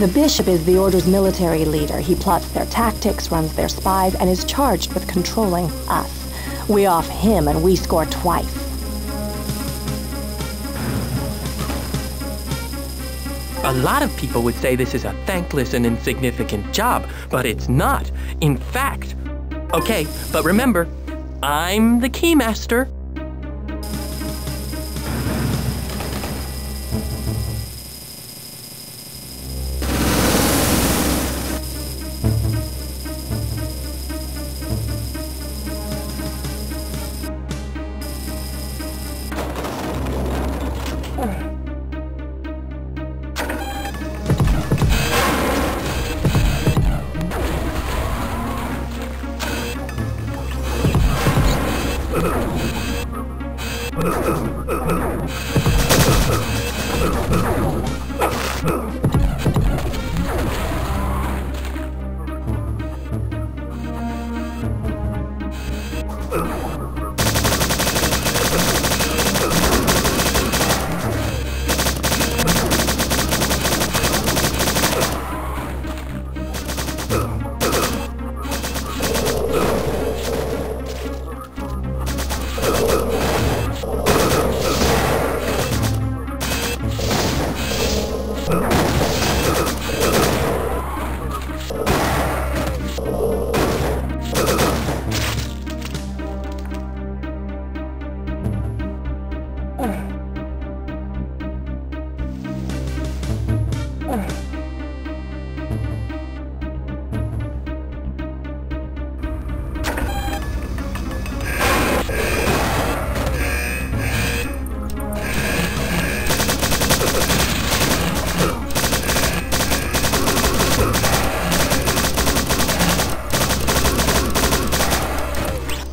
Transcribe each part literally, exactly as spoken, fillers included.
The Bishop is the Order's military leader. He plots their tactics, runs their spies, and is charged with controlling us. We off him and we score twice. A lot of people would say this is a thankless and insignificant job, but it's not. In fact. Okay, but remember, I'm the Keymaster.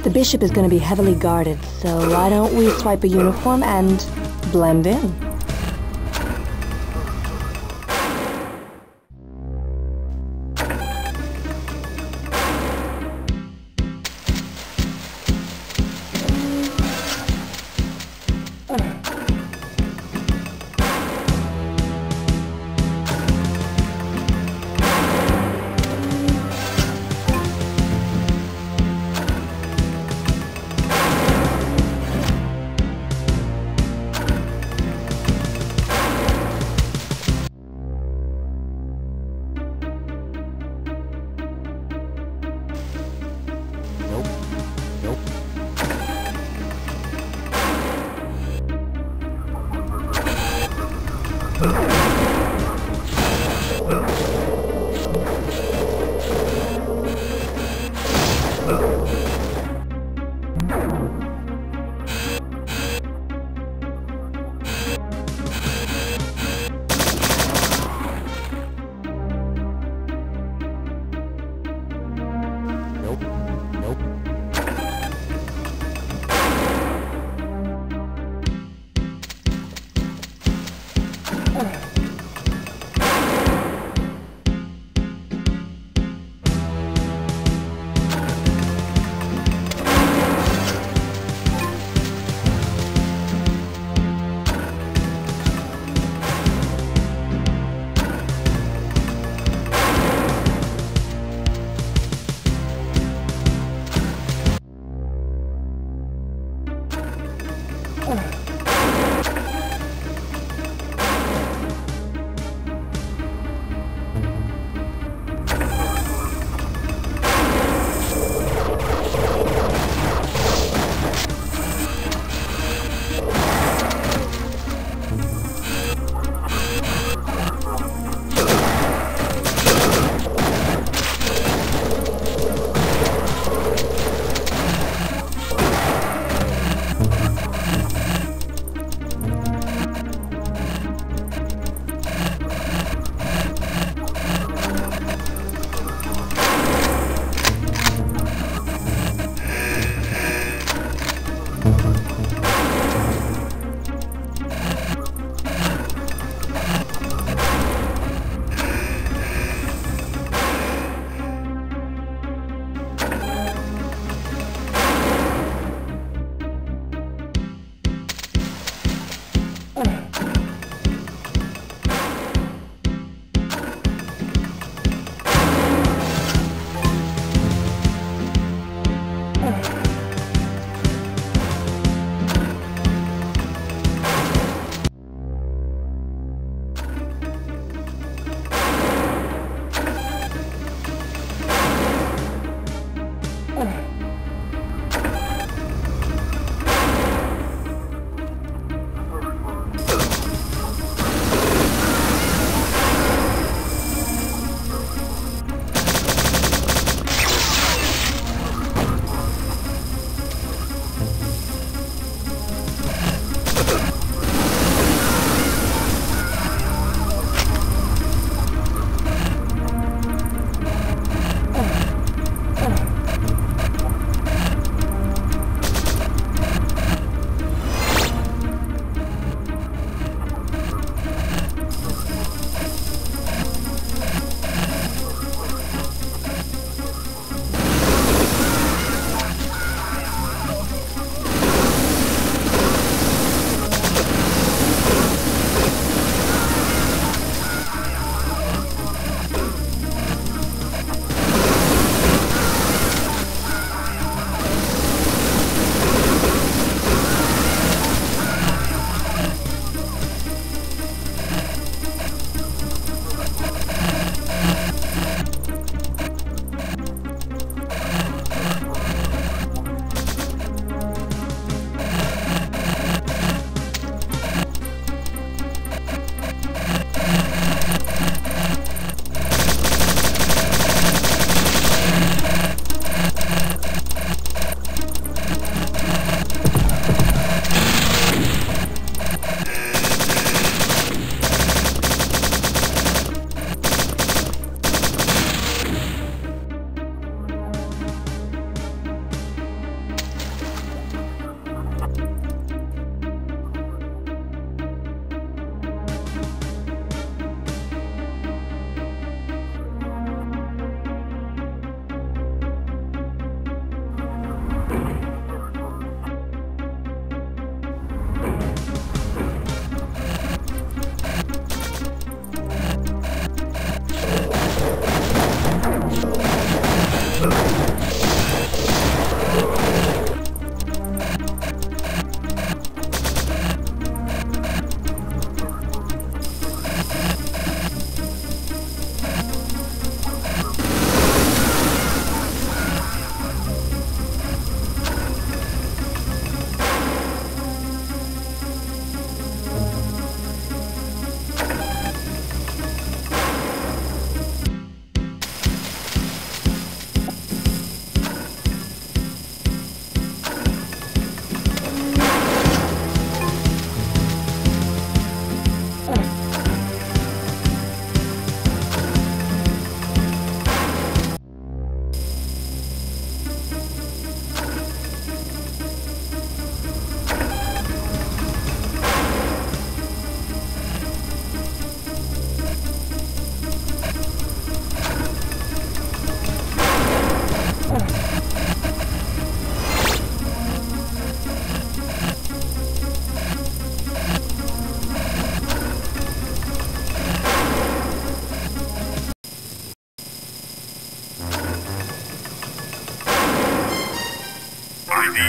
The Bishop is going to be heavily guarded, so why don't we swipe a uniform and blend in?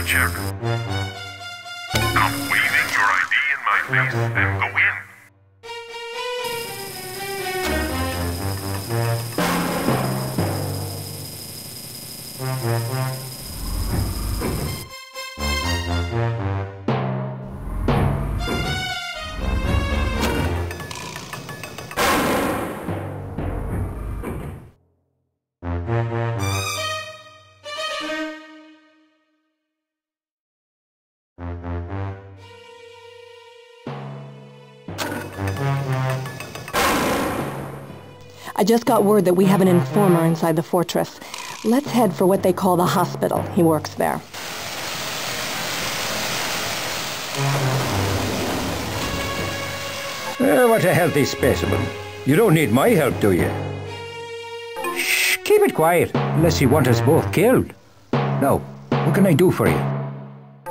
check. Stop waving your I D in my face and go in. I just got word that we have an informer inside the fortress. Let's head for what they call the hospital. He works there. Oh, what a healthy specimen. You don't need my help, do you? Shh, keep it quiet, unless you want us both killed. Now, what can I do for you?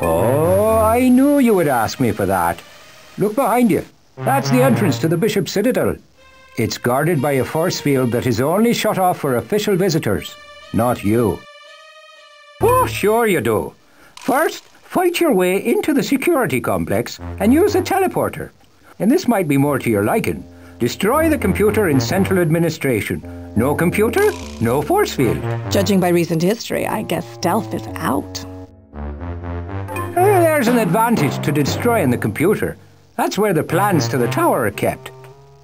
Oh, I knew you would ask me for that. Look behind you. That's the entrance to the Bishop's Citadel. It's guarded by a force field that is only shut off for official visitors, not you. Oh, sure you do. First, fight your way into the security complex and use a teleporter. And this might be more to your liking. Destroy the computer in central administration. No computer, no force field. Judging by recent history, I guess stealth is out. Well, there's an advantage to destroying the computer. That's where the plans to the tower are kept.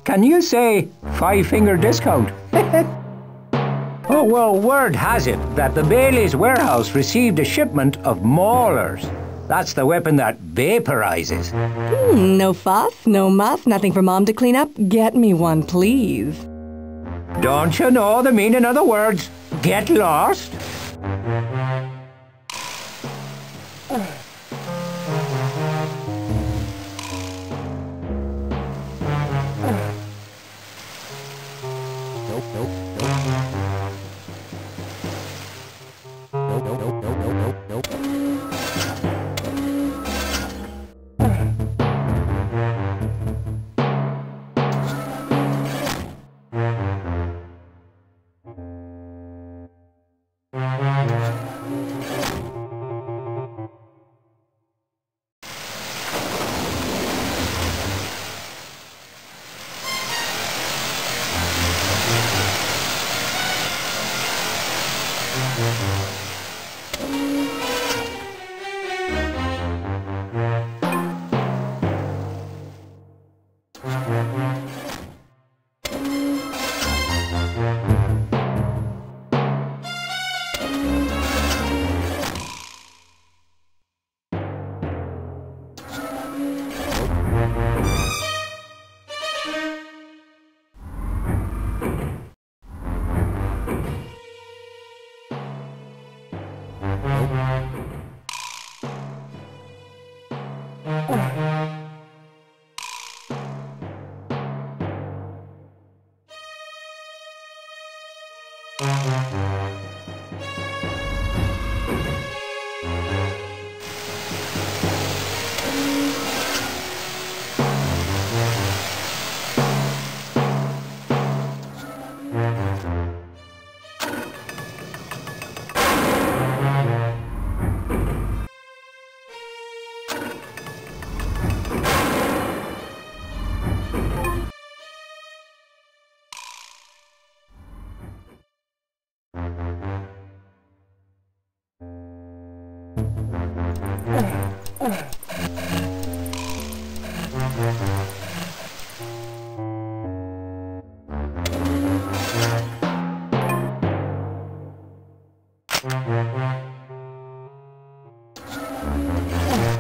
Can you say five-finger discount? Oh, well, word has it that the Bailey's warehouse received a shipment of maulers. That's the weapon that vaporizes. Mm, no fuss, no muss, nothing for Mom to clean up. Get me one, please. Don't you know the meaning of the words? Get lost?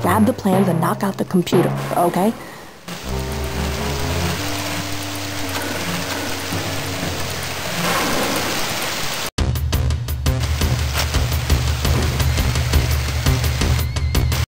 Grab the plans and knock out the computer, okay?